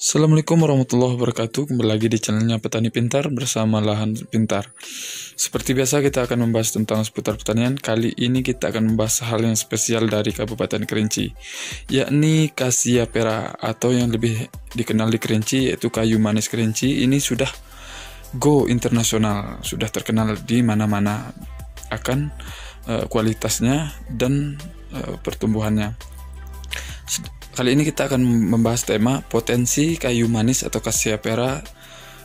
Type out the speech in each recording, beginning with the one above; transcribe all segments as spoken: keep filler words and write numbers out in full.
Assalamualaikum warahmatullahi wabarakatuh. Kembali lagi di channelnya Petani Pintar bersama Lahan Pintar. Seperti biasa kita akan membahas tentang seputar pertanian. Kali ini kita akan membahas hal yang spesial dari Kabupaten Kerinci, yakni Cassiavera atau yang lebih dikenal di Kerinci yaitu Kayu Manis Kerinci. Ini sudah go internasional, sudah terkenal di mana-mana akan uh, kualitasnya dan uh, pertumbuhannya. Kali ini kita akan membahas tema potensi kayu manis atau Cassiavera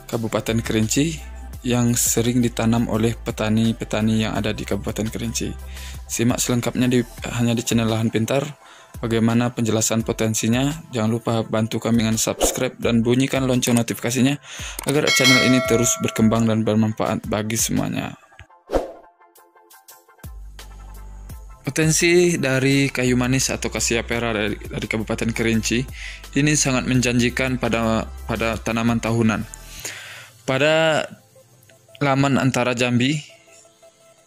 Kabupaten Kerinci yang sering ditanam oleh petani-petani yang ada di Kabupaten Kerinci. Simak selengkapnya di, hanya di channel Lahan Pintar. Bagaimana penjelasan potensinya? Jangan lupa bantu kami dengan subscribe dan bunyikan lonceng notifikasinya agar channel ini terus berkembang dan bermanfaat bagi semuanya. Potensi dari kayu manis atau Cassiavera dari, dari Kabupaten Kerinci ini sangat menjanjikan pada pada tanaman tahunan. Pada laman Antara Jambi,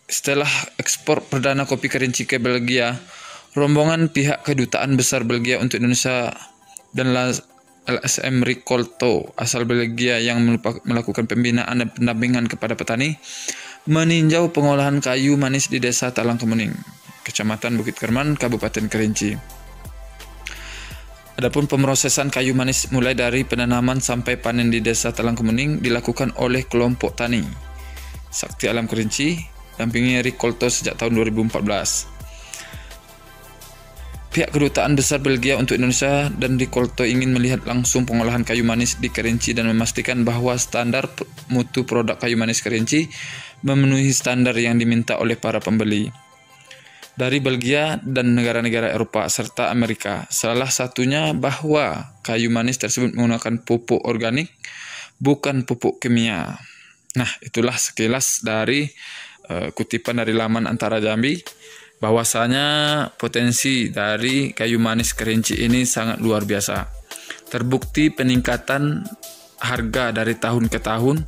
setelah ekspor perdana kopi Kerinci ke Belgia, rombongan pihak kedutaan besar Belgia untuk Indonesia dan L S M Rikolto asal Belgia yang melakukan pembinaan dan pendampingan kepada petani meninjau pengolahan kayu manis di desa Talang Kemuning, Kecamatan Bukit Kerman, Kabupaten Kerinci. Adapun pemrosesan kayu manis mulai dari penanaman sampai panen di desa Talang Kemuning dilakukan oleh kelompok tani Sakti Alam Kerinci, dampingi Rikolto sejak tahun dua ribu empat belas. Pihak kedutaan besar Belgia untuk Indonesia dan Rikolto ingin melihat langsung pengolahan kayu manis di Kerinci dan memastikan bahwa standar mutu produk kayu manis Kerinci memenuhi standar yang diminta oleh para pembeli dari Belgia dan negara-negara Eropa serta Amerika. Salah satunya bahwa kayu manis tersebut menggunakan pupuk organik, bukan pupuk kimia. Nah, itulah sekilas dari uh, kutipan dari laman Antara Jambi, bahwasanya potensi dari kayu manis Kerinci ini sangat luar biasa. Terbukti peningkatan harga dari tahun ke tahun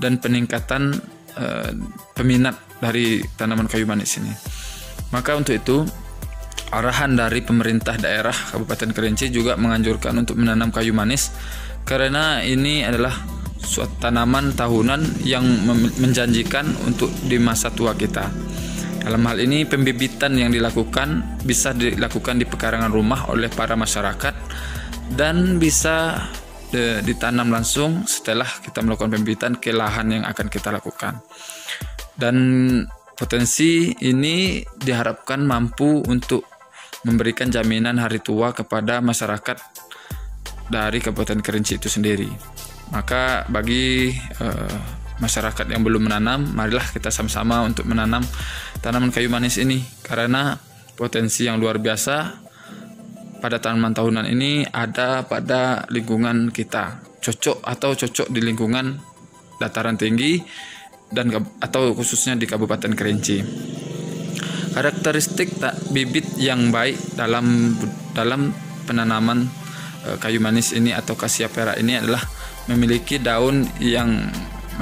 dan peningkatan uh, peminat dari tanaman kayu manis ini. Maka untuk itu, arahan dari pemerintah daerah Kabupaten Kerinci juga menganjurkan untuk menanam kayu manis karena ini adalah suatu tanaman tahunan yang menjanjikan untuk di masa tua kita. Dalam hal ini, pembibitan yang dilakukan bisa dilakukan di pekarangan rumah oleh para masyarakat dan bisa ditanam langsung setelah kita melakukan pembibitan ke lahan yang akan kita lakukan. Dan potensi ini diharapkan mampu untuk memberikan jaminan hari tua kepada masyarakat dari Kabupaten Kerinci itu sendiri. Maka bagi uh, masyarakat yang belum menanam, marilah kita sama-sama untuk menanam tanaman kayu manis ini karena potensi yang luar biasa pada tanaman tahunan ini ada pada lingkungan kita, cocok atau cocok di lingkungan dataran tinggi dan atau khususnya di Kabupaten Kerinci. Karakteristik tak bibit yang baik dalam dalam penanaman e, kayu manis ini atau Cassiavera ini adalah memiliki daun yang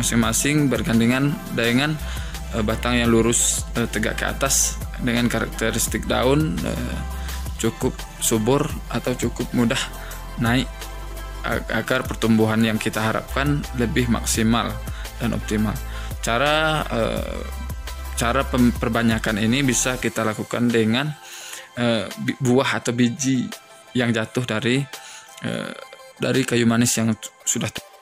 masing-masing bergandengan dengan e, batang yang lurus e, tegak ke atas dengan karakteristik daun e, cukup subur atau cukup mudah naik agar pertumbuhan yang kita harapkan lebih maksimal dan optimal. Cara eh, cara perbanyakan ini bisa kita lakukan dengan eh, buah atau biji yang jatuh dari eh, dari kayu manis yang sudah